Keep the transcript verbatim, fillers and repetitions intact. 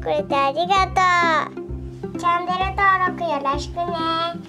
くれてありがとう。チャンネル登録よろしくね。